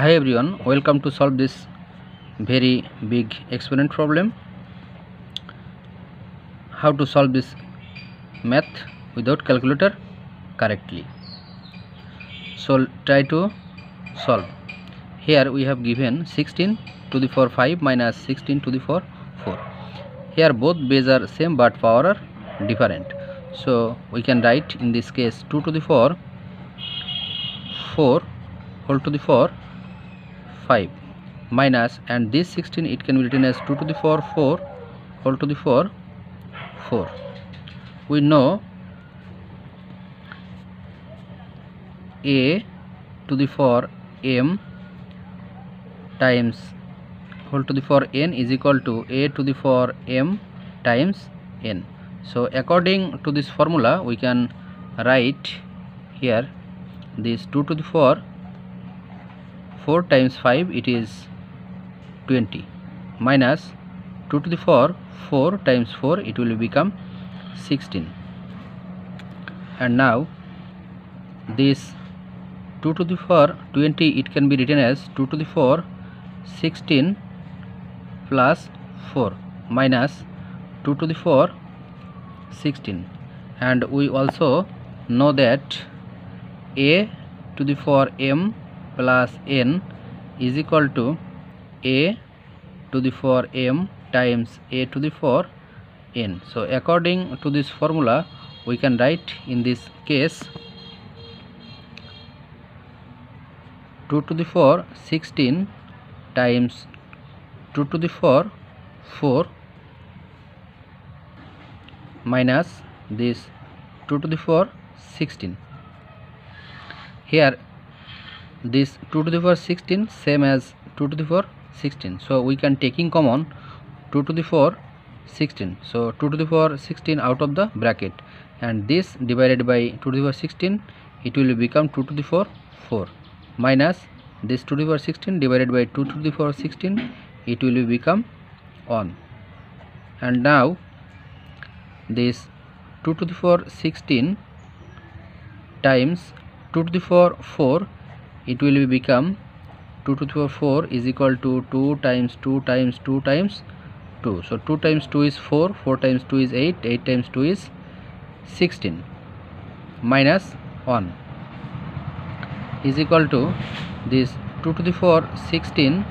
Hi everyone, welcome to solve this very big exponent problem. How to solve this math without calculator correctly. So try to solve. Here we have given 16 to the power 5 minus 16 to the power 4. Here both base are same but power are different. So we can write in this case 2 to the power 4 whole to the power 5 minus, and this 16 it can be written as 2 to the power 4 whole to the power 4. We know a to the power m times whole to the power n is equal to a to the power m times n. So according to this formula we can write here this 2 to the power 4 times 5 it is 20 minus 2 to the power 4 times 4 it will become 16, and now this 2 to the power 20 it can be written as 2 to the power 16 plus 4 minus 2 to the power 16, and we also know that a to the power m plus n is equal to a to the power m times a to the power n. So according to this formula we can write in this case 2 to the power 16 times 2 to the power 4 minus this 2 to the power 16. Here this 2 to the power 16 same as 2 to the power 16, so we can taking common 2 to the power 16, so 2 to the power 16 out of the bracket, and this divided by 2 to the power 16 it will become 2 to the power 4 minus this 2 to the power 16 divided by 2 to the power 16 it will become 1, and now this 2 to the power 16 times 2 to the power 4 it will become 2 to the power 4 is equal to 2 times 2 times 2 times 2. So 2 times 2 is 4, 4 times 2 is 8, 8 times 2 is 16 minus 1 is equal to this 2 to the power 16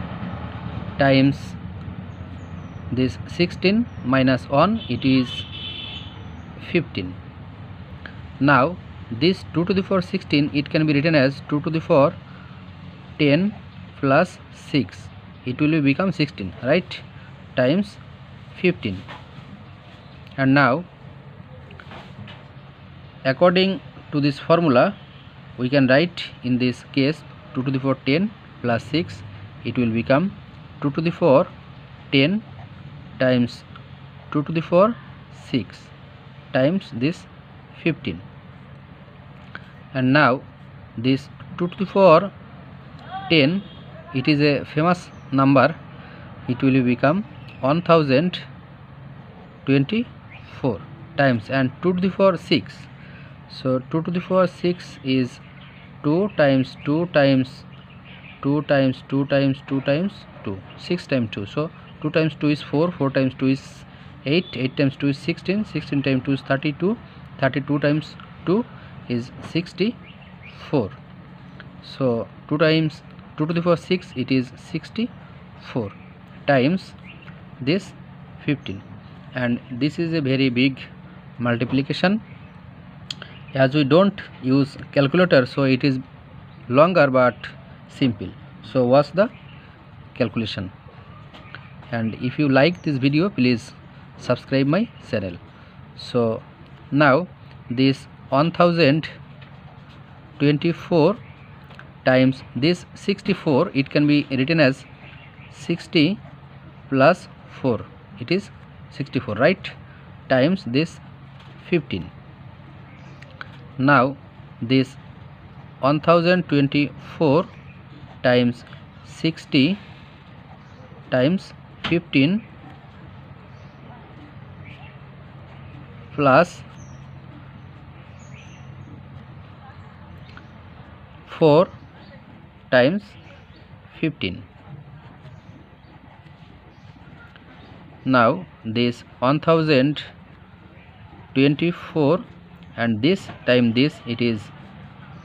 times this 16 minus 1 it is 15. Now this 2 to the power 16 it can be written as 2 to the power 10 plus 6 it will become 16, right, times 15, and now according to this formula we can write in this case 2 to the power 10 plus 6 it will become 2 to the power 10 times 2 to the power 6 times this 15. And now this 2 to the power 10 it is a famous number, it will become 1024 times, and 2 to the power 6, so 2 to the power 6 is 2 times 2 times 2 times 2 times 2 times 2, 6 times 2, so 2 times 2 is 4, 4 times 2 is 8, 8 times 2 is 16, 16 times 2 is 32, 32 times 2 is 64. So 2 times 2 to the power 6 it is 64 times this 15, and this is a very big multiplication. As we don't use calculator, so it is longer but simple. So what's the calculation? And if you like this video, please subscribe my channel. So now this 1024 times this 64 it can be written as 60 plus 4 it is 64, right, times this 15. Now this 1024 times 60 times 15 plus 4 times 15. Now this 1024, and this time this it is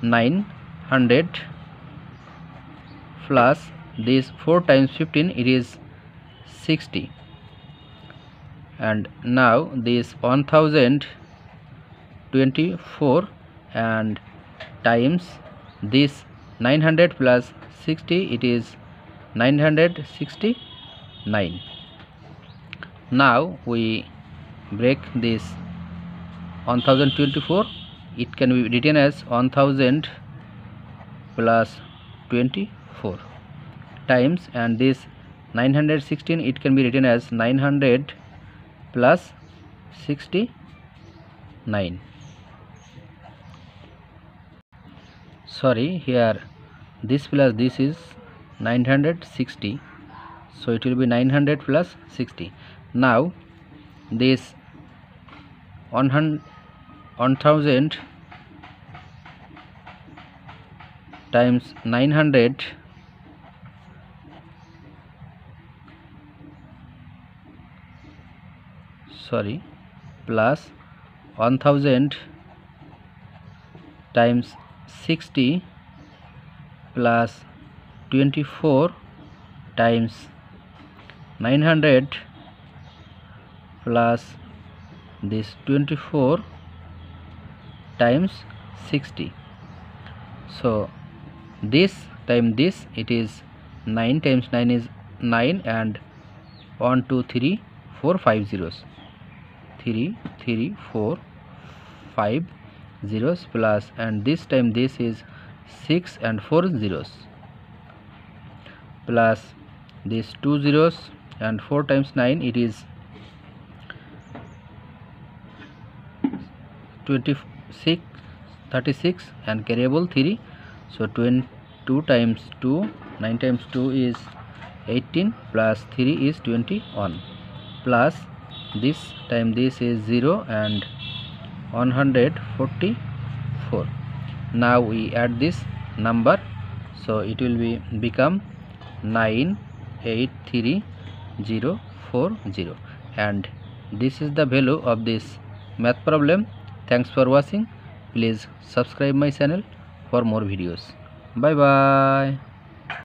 900 plus this 4 times 15, it is 60. And now this 1024 and times this 900 plus 60, it is 969. Now we break this 1024. It can be written as 1000 plus 24 times, and this 916, it can be written as 900 plus 69. Sorry, here this plus this is 960, so it will be 900 plus 60. Now this 1000 times 900 plus 1000 times 60 plus 24 times 900 plus this 24 times 60. So this time this it is 9 times 9 is 9, and 1 2 3 4 5 zeros, 3 3 4 5 zeros plus, and this time this is 6 and 4 zeros plus this 2 zeros, and 4 times 9 it is 26, 36, and carryable 3, so 22 times 2, 9 times 2 is 18 plus 3 is 21 plus this time this is 0 and 144. Now we add this number, so it will become 983040, and this is the value of this math problem. Thanks for watching. Please subscribe my channel for more videos. Bye bye.